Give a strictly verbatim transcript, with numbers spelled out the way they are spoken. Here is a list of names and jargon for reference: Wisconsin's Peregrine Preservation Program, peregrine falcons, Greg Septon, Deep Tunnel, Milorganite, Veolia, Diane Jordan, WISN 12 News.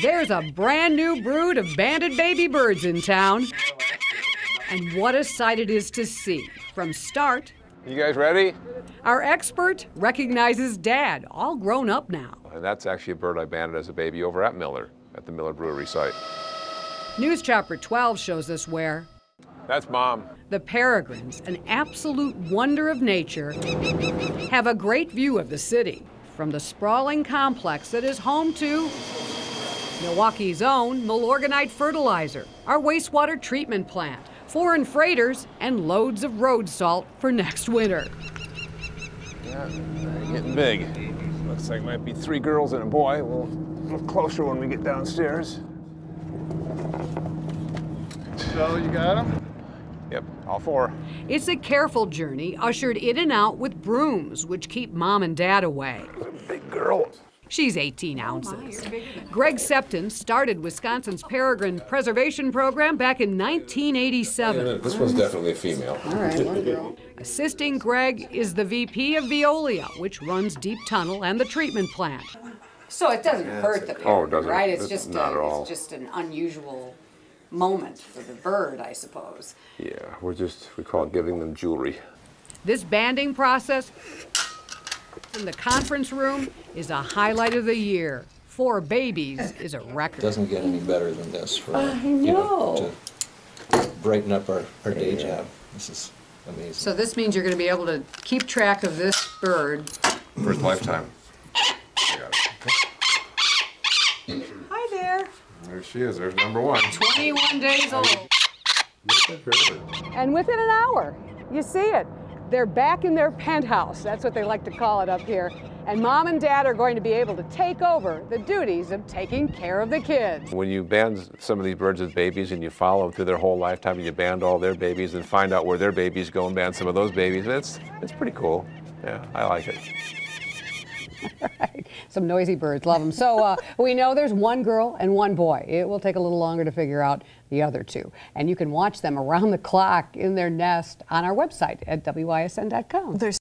There's a brand new brood of banded baby birds in town. And what a sight it is to see. From start. You guys ready? Our expert recognizes Dad, all grown up now. And that's actually a bird I banded as a baby over at Miller, at the Miller Brewery site. News Chapter twelve shows us where. That's Mom. The peregrines, an absolute wonder of nature, have a great view of the city from the sprawling complex that is home to Milwaukee's own Milorganite fertilizer, our wastewater treatment plant, foreign freighters, and loads of road salt for next winter. Yeah, getting big. Looks like it might be three girls and a boy. We'll look closer when we get downstairs. So you got them? Yep, all four. It's a careful journey, ushered in and out with brooms, which keep Mom and Dad away. Big girl. She's eighteen ounces. Oh my, Greg Septon started Wisconsin's Peregrine Preservation Program back in nineteen eighty-seven. Yeah, this one's definitely a female. All right, one girl. Assisting Greg is the V P of Veolia, which runs Deep Tunnel and the treatment plant. So it doesn't yeah, hurt the parent, oh, it doesn't, right? It's, it's just not a, at all. It's just an unusual moment for the bird, I suppose. Yeah, we're just, we call it giving them jewelry. This banding process in the conference room is a highlight of the year. Four babies is a record. It doesn't get any better than this for I know. You know, to brighten up our, our day yeah. job. This is amazing. So this means you're going to be able to keep track of this bird. For its lifetime. Hi there. There she is. There's number one. twenty-one days old. And within an hour, you see it. They're back in their penthouse. That's what they like to call it up here. And Mom and Dad are going to be able to take over the duties of taking care of the kids. When you band some of these birds as babies and you follow them through their whole lifetime and you band all their babies and find out where their babies go and band some of those babies, it's, it's pretty cool. Yeah, I like it. Right. Some noisy birds, love them. So uh, we know there's one girl and one boy. It will take a little longer to figure out the other two. And you can watch them around the clock in their nest on our website at W I S N dot com. There's